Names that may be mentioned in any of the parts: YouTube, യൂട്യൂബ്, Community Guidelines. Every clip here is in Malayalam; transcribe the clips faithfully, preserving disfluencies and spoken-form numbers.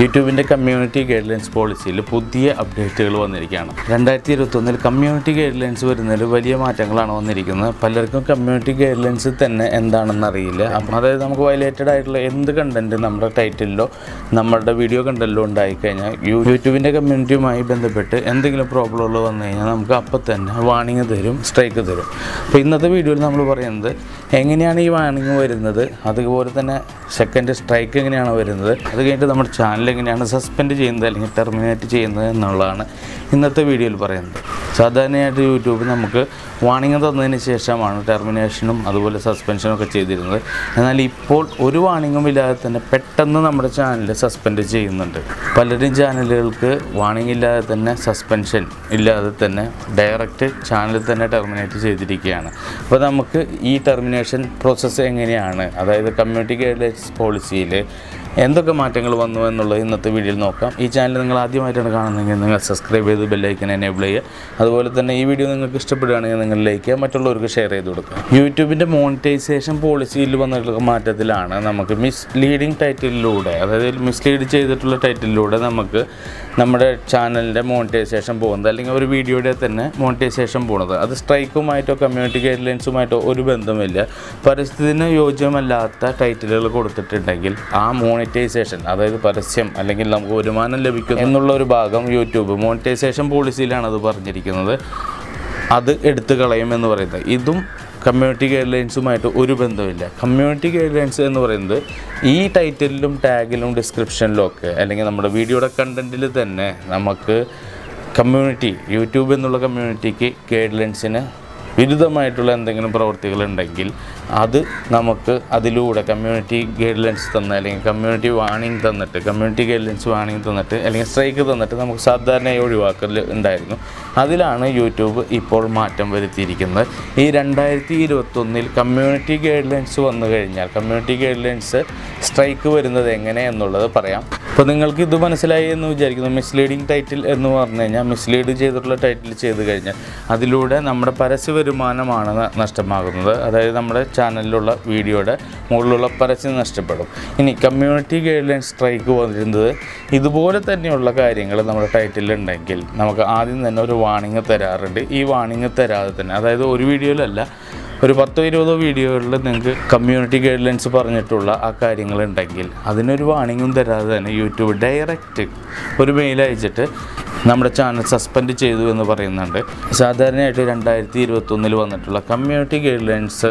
യൂട്യൂബിൻ്റെ കമ്മ്യൂണിറ്റി ഗൈഡ് ലൈൻസ് പോളിസിയിൽ പുതിയ അപ്ഡേറ്റുകൾ വന്നിരിക്കുകയാണ്. രണ്ടായിരത്തി ഇരുപത്തൊന്നിൽ കമ്മ്യൂണിറ്റി ഗൈഡ് ലൈൻസ് വരുന്നതിൽ വലിയ മാറ്റങ്ങളാണ് വന്നിരിക്കുന്നത്. പലർക്കും കമ്മ്യൂണിറ്റി ഗൈഡ് ലൈൻസ് തന്നെ എന്താണെന്ന് അറിയില്ല. അപ്പം അതായത് നമുക്ക് വയലേറ്റഡ് ആയിട്ടുള്ള എന്ത് കണ്ടൻറ്റ് നമ്മുടെ ടൈറ്റിലോ നമ്മുടെ വീഡിയോ കണ്ടൻറ്റിലോ ഉണ്ടായിക്കഴിഞ്ഞാൽ യൂട്യൂബിൻ്റെ കമ്മ്യൂണിറ്റിയുമായി ബന്ധപ്പെട്ട് എന്തെങ്കിലും പ്രോബ്ലമുകൾ വന്നു കഴിഞ്ഞാൽ നമുക്ക് അപ്പം തന്നെ വാണിംഗ് തരും, സ്ട്രൈക്ക് തരും. അപ്പോൾ ഇന്നത്തെ വീഡിയോയിൽ നമ്മൾ പറയുന്നത് എങ്ങനെയാണ് ഈ വാണിംഗ് വരുന്നത്, അതുപോലെ തന്നെ സെക്കൻഡ് സ്ട്രൈക്ക് എങ്ങനെയാണ് വരുന്നത്, അത് കഴിഞ്ഞിട്ട് നമ്മുടെ ചാനൽ എങ്ങനെയാണ് സസ്പെൻഡ് ചെയ്യുന്നത് അല്ലെങ്കിൽ ടെർമിനേറ്റ് ചെയ്യുന്നത് എന്നുള്ളതാണ് ഇന്നത്തെ വീഡിയോയിൽ പറയുന്നത്. സാധാരണയായിട്ട് യൂട്യൂബ് നമുക്ക് വാണിംഗ് തന്നതിന് ശേഷമാണ് ടെർമിനേഷനും അതുപോലെ സസ്പെൻഷനും ഒക്കെ ചെയ്തിരുന്നത്. എന്നാൽ ഇപ്പോൾ ഒരു വാണിംഗും ഇല്ലാതെ തന്നെ പെട്ടെന്ന് നമ്മുടെ ചാനൽ സസ്പെൻഡ് ചെയ്യുന്നുണ്ട്. പലരും ചാനലുകൾക്ക് വാണിംഗ് ഇല്ലാതെ തന്നെ സസ്പെൻഷൻ ഇല്ലാതെ തന്നെ ഡയറക്റ്റ് ചാനലിൽ തന്നെ ടെർമിനേറ്റ് ചെയ്തിരിക്കുകയാണ്. അപ്പോൾ നമുക്ക് ഈ ടെർമിനേഷൻ പ്രോസസ്സ് എങ്ങനെയാണ്, അതായത് കമ്മ്യൂണിറ്റി ഗൈഡ് ലൈൻസ് പോളിസിയിൽ എന്തൊക്കെ മാറ്റങ്ങൾ വന്നു എന്നുള്ളത് ഇന്നത്തെ വീഡിയോയിൽ നോക്കാം. ഈ ചാനൽ നിങ്ങൾ ആദ്യമായിട്ടാണ് കാണുന്നതെങ്കിൽ നിങ്ങൾ സബ്സ്ക്രൈബ് ചെയ്ത് ബെല്ലൈക്കൻ എനേബിൾ ചെയ്യുക. അതുപോലെ തന്നെ ഈ വീഡിയോ നിങ്ങൾക്ക് ഇഷ്ടപ്പെടുകയാണെങ്കിൽ നിങ്ങൾ ലൈക്ക് ചെയ്യുക, മറ്റുള്ളവർക്ക് ഷെയർ ചെയ്ത് കൊടുക്കുക. യൂട്യൂബിൻ്റെ മോണിറ്റൈസേഷൻ പോളിസിയിൽ വന്നിട്ടുള്ള മാറ്റത്തിലാണ് നമുക്ക് മിസ് ലീഡിങ് ടൈറ്റിലൂടെ, അതായത് മിസ്ലീഡ് ചെയ്തിട്ടുള്ള ടൈറ്റിലൂടെ നമുക്ക് നമ്മുടെ ചാനലിൻ്റെ മോണിറ്റൈസേഷൻ പോകുന്നത്, അല്ലെങ്കിൽ ഒരു വീഡിയോയുടെ തന്നെ മോണിറ്റൈസേഷൻ പോകുന്നത്. അത് സ്ട്രൈക്കുമായിട്ടോ കമ്മ്യൂണിറ്റി ഗൈഡ് ലൈൻസുമായിട്ടോ ഒരു ബന്ധമില്ല. പരിസ്ഥിതിന് യോജ്യമല്ലാത്ത ടൈറ്റിലുകൾ കൊടുത്തിട്ടുണ്ടെങ്കിൽ ആ മോണിറ്റൈസേഷൻ, അതായത് പരസ്യം അല്ലെങ്കിൽ നമുക്ക് വരുമാനം ലഭിക്കും എന്നുള്ള ഒരു ഭാഗം യൂട്യൂബ് മോണിറ്റൈസേഷൻ പോളിസിയിലാണ് അത് പറഞ്ഞിരിക്കുന്നത്, അത് എടുത്തു കളയുമെന്ന് പറയുന്നത്. ഇതും കമ്മ്യൂണിറ്റി ഗൈഡ് ലൈൻസുമായിട്ട് ഒരു ബന്ധമില്ല. കമ്മ്യൂണിറ്റി ഗൈഡ് ലൈൻസ് എന്ന് പറയുന്നത് ഈ ടൈറ്റിലും ടാഗിലും ഡിസ്ക്രിപ്ഷനിലും ഒക്കെ, അല്ലെങ്കിൽ നമ്മുടെ വീഡിയോയുടെ കണ്ടൻറ്റിൽ തന്നെ നമുക്ക് കമ്മ്യൂണിറ്റി, യൂട്യൂബ് എന്നുള്ള കമ്മ്യൂണിറ്റിക്ക് ഗൈഡ് ലൈൻസിന് വിരുദ്ധമായിട്ടുള്ള എന്തെങ്കിലും പ്രവൃത്തികളുണ്ടെങ്കിൽ അത് നമുക്ക് അതിലൂടെ കമ്മ്യൂണിറ്റി ഗൈഡ് ലൈൻസ് തന്ന, അല്ലെങ്കിൽ കമ്മ്യൂണിറ്റി വാണിംഗ് തന്നിട്ട് കമ്മ്യൂണിറ്റി ഗൈഡ് ലൈൻസ് വാണിംഗ് തന്നിട്ട് അല്ലെങ്കിൽ സ്ട്രൈക്ക് തന്നിട്ട് നമുക്ക് സാധാരണയായി ഒഴിവാക്കൽ ഉണ്ടായിരുന്നു. അതിലാണ് യൂട്യൂബ് ഇപ്പോൾ മാറ്റം വരുത്തിയിരിക്കുന്നത്. ഈ രണ്ടായിരത്തി ഇരുപത്തൊന്നിൽ കമ്മ്യൂണിറ്റി ഗൈഡ് ലൈൻസ് വന്നു കഴിഞ്ഞാൽ കമ്മ്യൂണിറ്റി ഗൈഡ് ലൈൻസ് സ്ട്രൈക്ക് വരുന്നത് എങ്ങനെ എന്നുള്ളത് പറയാം. അപ്പോൾ നിങ്ങൾക്ക് ഇത് മനസ്സിലായി എന്ന് വിചാരിക്കുന്നു. മിസ്ലീഡിങ് ടൈറ്റിൽ എന്ന് പറഞ്ഞു കഴിഞ്ഞാൽ മിസ്ലീഡ് ചെയ്തിട്ടുള്ള ടൈറ്റിൽ ചെയ്ത് കഴിഞ്ഞാൽ അതിലൂടെ നമ്മുടെ പരസ്യ വരുമാനമാണ് നഷ്ടമാകുന്നത്. അതായത് നമ്മുടെ ചാനലിലുള്ള വീഡിയോയുടെ മുകളിലുള്ള പരസ്യം നഷ്ടപ്പെടും. ഇനി കമ്മ്യൂണിറ്റി ഗൈഡ് ലൈൻ സ്ട്രൈക്ക് വന്നിരുന്നത് ഇതുപോലെ തന്നെയുള്ള കാര്യങ്ങൾ നമ്മുടെ ടൈറ്റിലുണ്ടെങ്കിൽ നമുക്ക് ആദ്യം തന്നെ ഒരു വാണിംഗ് തരാറുണ്ട്. ഈ വാണിംഗ് തരാതെ തന്നെ, അതായത് ഒരു വീഡിയോയിലല്ല, ഒരു പത്തോ ഇരുപതോ വീഡിയോകളിൽ നിങ്ങൾക്ക് കമ്മ്യൂണിറ്റി ഗൈഡ് ലൈൻസ് പറഞ്ഞിട്ടുള്ള ആ കാര്യങ്ങളുണ്ടെങ്കിൽ അതിനൊരു വാണിംഗും തരാതെ തന്നെ യൂട്യൂബ് ഡയറക്റ്റ് ഒരു മെയിൽ അയച്ചിട്ട് നമ്മുടെ ചാനൽ സസ്പെൻഡ് ചെയ്തു എന്ന് പറയുന്നുണ്ട്. സാധാരണയായിട്ട് രണ്ടായിരത്തി ഇരുപത്തൊന്നിൽ വന്നിട്ടുള്ള കമ്മ്യൂണിറ്റി ഗൈഡ് ലൈൻസ്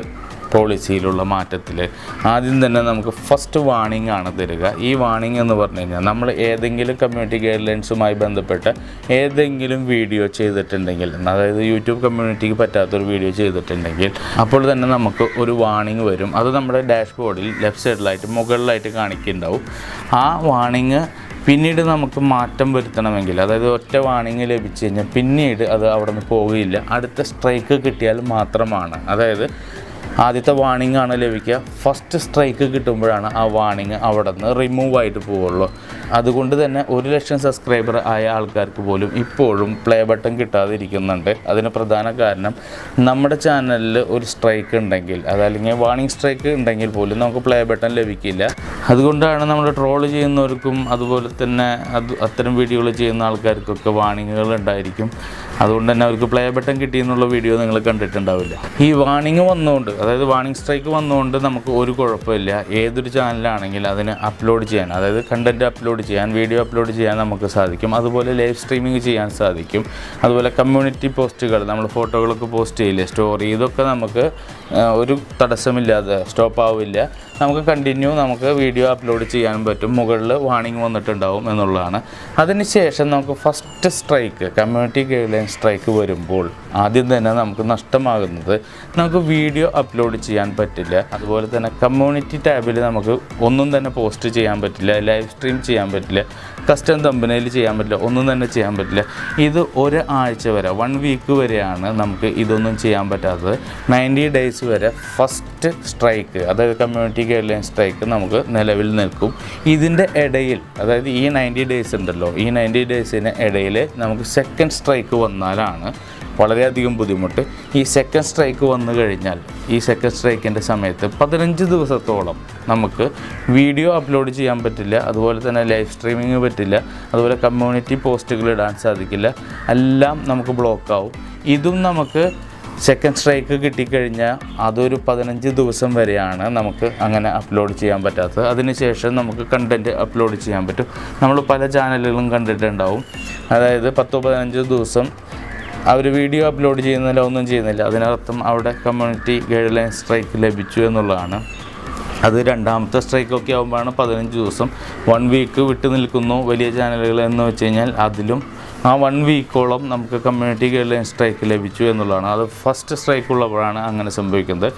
പോളിസിയിലുള്ള മാറ്റത്തിൽ ആദ്യം തന്നെ നമുക്ക് ഫസ്റ്റ് വാണിംഗ് ആണ് തരിക. ഈ വാണിംഗ് എന്ന് പറഞ്ഞു കഴിഞ്ഞാൽ നമ്മൾ ഏതെങ്കിലും കമ്മ്യൂണിറ്റി ഗൈഡ് ലൈൻസുമായി ബന്ധപ്പെട്ട് ഏതെങ്കിലും വീഡിയോ ചെയ്തിട്ടുണ്ടെങ്കിൽ, അതായത് യൂട്യൂബ് കമ്മ്യൂണിറ്റിക്ക് പറ്റാത്തൊരു വീഡിയോ ചെയ്തിട്ടുണ്ടെങ്കിൽ അപ്പോൾ തന്നെ നമുക്ക് ഒരു വാണിംഗ് വരും. അത് നമ്മുടെ ഡാഷ് ബോർഡിൽ ലെഫ്റ്റ് സൈഡിലായിട്ട് മുകളിലായിട്ട് കാണിക്കുന്നുണ്ടാവും. ആ വാണിംഗ് പിന്നീട് നമുക്ക് മാറ്റം വരുത്തണമെങ്കിൽ, അതായത് ഒറ്റ വാണിംഗ് ലഭിച്ചു കഴിഞ്ഞാൽ പിന്നീട് അത് അവിടെ നിന്ന് പോവുകയില്ല. അടുത്ത സ്ട്രൈക്ക് കിട്ടിയാൽ മാത്രമാണ്, അതായത് ആദ്യത്തെ വാണിംഗ് ആണ് ലഭിക്കുക, ഫസ്റ്റ് സ്ട്രൈക്ക് കിട്ടുമ്പോഴാണ് ആ വാണിംഗ് അവിടെ നിന്ന് റിമൂവ് ആയിട്ട് പോവുള്ളൂ. അതുകൊണ്ട് തന്നെ ഒരു ലക്ഷം സബ്സ്ക്രൈബർ ആയ ആൾക്കാർക്ക് പോലും ഇപ്പോഴും പ്ലേ ബട്ടൺ കിട്ടാതിരിക്കുന്നുണ്ട്. അതിന് പ്രധാന കാരണം നമ്മുടെ ചാനലിൽ ഒരു സ്ട്രൈക്ക് ഉണ്ടെങ്കിൽ, അതല്ലെങ്കിൽ വാണിംഗ് സ്ട്രൈക്ക് ഉണ്ടെങ്കിൽ പോലും നമുക്ക് പ്ലേ ബട്ടൺ ലഭിക്കില്ല. അതുകൊണ്ടാണ് നമ്മൾ ട്രോൾ ചെയ്യുന്നവർക്കും അതുപോലെ തന്നെ അത് അത്തരം വീഡിയോകൾ ചെയ്യുന്ന ആൾക്കാർക്കൊക്കെ വാണിങ്ങുകൾ ഉണ്ടായിരിക്കും. അതുകൊണ്ട് തന്നെ അവർക്ക് പ്ലേ ബട്ടൺ കിട്ടിയെന്നുള്ള വീഡിയോ നിങ്ങൾ കണ്ടിട്ടുണ്ടാവില്ല. ഈ വാണിംഗ് വന്നുകൊണ്ട്, അതായത് വാണിംഗ് സ്ട്രൈക്ക് വന്നുകൊണ്ട് നമുക്ക് ഒരു കുഴപ്പമില്ല. ഏതൊരു ചാനലാണെങ്കിൽ അതിന് അപ്ലോഡ് ചെയ്യാൻ, അതായത് കണ്ടൻറ്റ് അപ്ലോഡ് ചെയ്യാൻ, വീഡിയോ അപ്ലോഡ് ചെയ്യാൻ നമുക്ക് സാധിക്കും. അതുപോലെ ലൈവ് സ്ട്രീമിംഗ് ചെയ്യാൻ സാധിക്കും. അതുപോലെ കമ്മ്യൂണിറ്റി പോസ്റ്റുകൾ, നമ്മൾ ഫോട്ടോകളൊക്കെ പോസ്റ്റ് ചെയ്യില്ലേ, സ്റ്റോറി, ഇതൊക്കെ നമുക്ക് ഒരു തടസ്സമില്ലാതെ സ്റ്റോപ്പ് ആവില്ല. നമുക്ക് കണ്ടിന്യൂ നമുക്ക് വീഡിയോ അപ്ലോഡ് ചെയ്യാൻ പറ്റും. മുകളിൽ വാണിംഗ് വന്നിട്ടുണ്ടാവും എന്നുള്ളതാണ്. അതിനുശേഷം നമുക്ക് first strike, community guideline strike വരുമ്പോൾ ആദ്യം തന്നെ നമുക്ക് നഷ്ടമാകുന്നത് നമുക്ക് വീഡിയോ അപ്ലോഡ് ചെയ്യാൻ പറ്റില്ല. അതുപോലെ തന്നെ കമ്മ്യൂണിറ്റി ടാബിൽ നമുക്ക് ഒന്നും തന്നെ പോസ്റ്റ് ചെയ്യാൻ പറ്റില്ല, ലൈവ് സ്ട്രീം ചെയ്യാൻ പറ്റില്ല, കസ്റ്റം തമ്പനയിൽ ചെയ്യാൻ പറ്റില്ല, ഒന്നും തന്നെ ചെയ്യാൻ പറ്റില്ല. ഇത് ഒരാഴ്ച വരെ, വൺ വീക്ക് വരെയാണ് നമുക്ക് ഇതൊന്നും ചെയ്യാൻ പറ്റാത്തത്. നയൻറ്റി ഡേയ്സ് വരെ ഫസ്റ്റ് നെറ്റ് സ്ട്രൈക്ക്, അതായത് കമ്മ്യൂണിറ്റി ഗൈഡ്ലൈൻ സ്ട്രൈക്ക് നമുക്ക് നിലവിൽ നിൽക്കും. ഇതിൻ്റെ ഇടയിൽ, അതായത് ഈ നയൻറ്റി ഡേയ്സ് ഉണ്ടല്ലോ, ഈ നയൻറ്റി ഡേയ്സിന് ഇടയിൽ നമുക്ക് സെക്കൻഡ് സ്ട്രൈക്ക് വന്നാലാണ് വളരെയധികം ബുദ്ധിമുട്ട്. ഈ സെക്കൻഡ് സ്ട്രൈക്ക് വന്നു കഴിഞ്ഞാൽ ഈ സെക്കൻഡ് സ്ട്രൈക്കിൻ്റെ സമയത്ത് പതിനഞ്ച് ദിവസത്തോളം നമുക്ക് വീഡിയോ അപ്ലോഡ് ചെയ്യാൻ പറ്റില്ല, അതുപോലെ തന്നെ ലൈവ് സ്ട്രീമിങ് പറ്റില്ല, അതുപോലെ കമ്മ്യൂണിറ്റി പോസ്റ്റുകൾ ഇടാൻ സാധിക്കില്ല, എല്ലാം നമുക്ക് ബ്ലോക്കാവും. ഇതും നമുക്ക് സെക്കൻഡ് സ്ട്രൈക്ക് കിട്ടിക്കഴിഞ്ഞാൽ അതൊരു പതിനഞ്ച് ദിവസം വരെയാണ് നമുക്ക് അങ്ങനെ അപ്ലോഡ് ചെയ്യാൻ പറ്റാത്തത്. അതിനുശേഷം നമുക്ക് കണ്ടൻറ്റ് അപ്ലോഡ് ചെയ്യാൻ പറ്റും. നമ്മൾ പല ചാനലുകളും കണ്ടിട്ടുണ്ടാവും, അതായത് പത്തോ പതിനഞ്ചോ ദിവസം അവർ വീഡിയോ അപ്ലോഡ് ചെയ്യുന്നില്ല, ഒന്നും ചെയ്യുന്നില്ല, അതിനർത്ഥം അവിടെ കമ്മ്യൂണിറ്റി ഗൈഡ്ലൈൻ സ്ട്രൈക്ക് ലഭിച്ചു എന്നുള്ളതാണ്. അത് രണ്ടാമത്തെ സ്ട്രൈക്കൊക്കെ ആകുമ്പോഴാണ് പതിനഞ്ച് ദിവസം, വൺ വീക്ക് വിട്ടു നിൽക്കുന്നു വലിയ ചാനലുകൾ എന്ന് വെച്ച് കഴിഞ്ഞാൽ. അതിലും ആ വൺ വീക്കോളം നമുക്ക് കമ്മ്യൂണിറ്റി ഗൈഡ്ലൈൻ സ്ട്രൈക്ക് ലഭിച്ചു എന്നുള്ളതാണ്. അത് ഫസ്റ്റ് സ്ട്രൈക്ക് ഉള്ളപ്പോഴാണ് അങ്ങനെ സംഭവിക്കുന്നത്.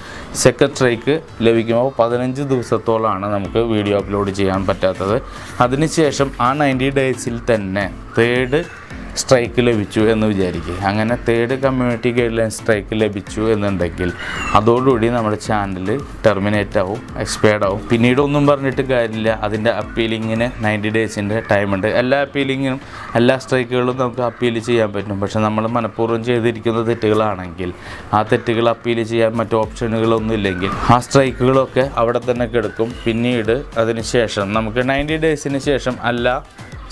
സെക്കൻഡ് സ്ട്രൈക്ക് ലഭിക്കുമ്പോൾ പതിനഞ്ച് ദിവസത്തോളമാണ് നമുക്ക് വീഡിയോ അപ്ലോഡ് ചെയ്യാൻ പറ്റാത്തത്. അതിനുശേഷം ആ നയൻറ്റി ഡേയ്സിൽ തന്നെ തേർഡ് സ്ട്രൈക്ക് ലഭിച്ചു എന്ന് വിചാരിക്കുക. അങ്ങനെ തേർഡ് കമ്മ്യൂണിറ്റി ഗൈഡ്ലൈൻ സ്ട്രൈക്ക് ലഭിച്ചു എന്നുണ്ടെങ്കിൽ അതോടുകൂടി നമ്മുടെ ചാനൽ ടെർമിനേറ്റ് ആവും, എക്സ്പയർഡ് ആവും. പിന്നീടൊന്നും പറഞ്ഞിട്ട് കാര്യമില്ല. അതിൻ്റെ അപ്പീലിങ്ങിന് നയൻറ്റി ഡേയ്സിൻ്റെ ടൈമുണ്ട്. എല്ലാ അപ്പീലിങ്ങിനും എല്ലാ സ്ട്രൈക്കുകളും നമുക്ക് അപ്പീൽ ചെയ്യാൻ പറ്റും. പക്ഷേ നമ്മൾ മനഃപൂർവ്വം ചെയ്തിരിക്കുന്ന തെറ്റുകളാണെങ്കിൽ ആ തെറ്റുകൾ അപ്പീൽ ചെയ്യാൻ മറ്റു ഓപ്ഷനുകളൊന്നും ഇല്ലെങ്കിൽ ആ സ്ട്രൈക്കുകളൊക്കെ അവിടെ തന്നെ കിടക്കും. പിന്നീട് അതിന് ശേഷം നമുക്ക് നയൻറ്റി ഡേയ്സിന് ശേഷം എല്ലാ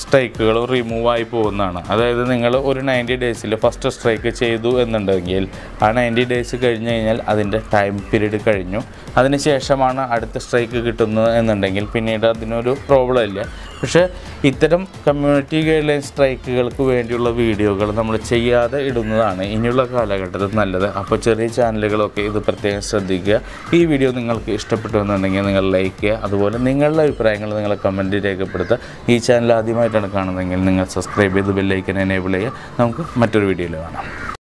സ്ട്രൈക്കുകൾ റിമൂവായി പോകുന്നതാണ്. അതായത് നിങ്ങൾ ഒരു നയൻറ്റി ഡേയ്സിൽ ഫസ്റ്റ് സ്ട്രൈക്ക് ചെയ്തു എന്നുണ്ടെങ്കിൽ ആ നയൻറ്റി ഡേയ്സ് കഴിഞ്ഞ് കഴിഞ്ഞാൽ അതിൻ്റെ ടൈം പീരീഡ് കഴിഞ്ഞു. അതിന് ശേഷമാണ് അടുത്ത സ്ട്രൈക്ക് കിട്ടുന്നത് എന്നുണ്ടെങ്കിൽ പിന്നീട് അതിനൊരു പ്രോബ്ലം ഇല്ല. പക്ഷേ ഇത്തരം കമ്മ്യൂണിറ്റി ഗൈഡ്ലൈൻ സ്ട്രൈക്കുകൾക്ക് വേണ്ടിയുള്ള വീഡിയോകൾ നമ്മൾ ചെയ്യാതെ ഇടുന്നതാണ് ഇനിയുള്ള കാലഘട്ടത്തിൽ നല്ലത്. അപ്പോൾ ചെറിയ ചാനലുകളൊക്കെ ഇത് പ്രത്യേകം ശ്രദ്ധിക്കുക. ഈ വീഡിയോ നിങ്ങൾക്ക് ഇഷ്ടപ്പെട്ടു എന്നുണ്ടെങ്കിൽ നിങ്ങൾ ലൈക്ക് ചെയ്യുക, അതുപോലെ നിങ്ങളുടെ അഭിപ്രായങ്ങൾ നിങ്ങൾ കമൻറ്റ് രേഖപ്പെടുത്തുക. ഈ ചാനൽ ആദ്യമായിട്ടാണ് കാണുന്നതെങ്കിൽ നിങ്ങൾ സബ്സ്ക്രൈബ് ചെയ്ത് ബെൽ ഐക്കൺ എനേബിൾ ചെയ്യുക. നമുക്ക് മറ്റൊരു വീഡിയോയിൽ കാണാം.